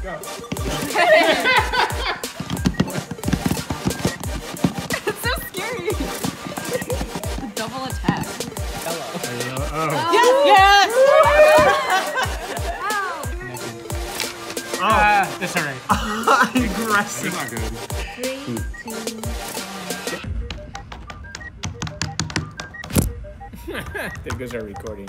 Go. It's so scary. The double attack. Hello. Oh. Yes, yes! Oh. That's all right. Aggressive. That's not good. 3, 2, 1. There goes our recording.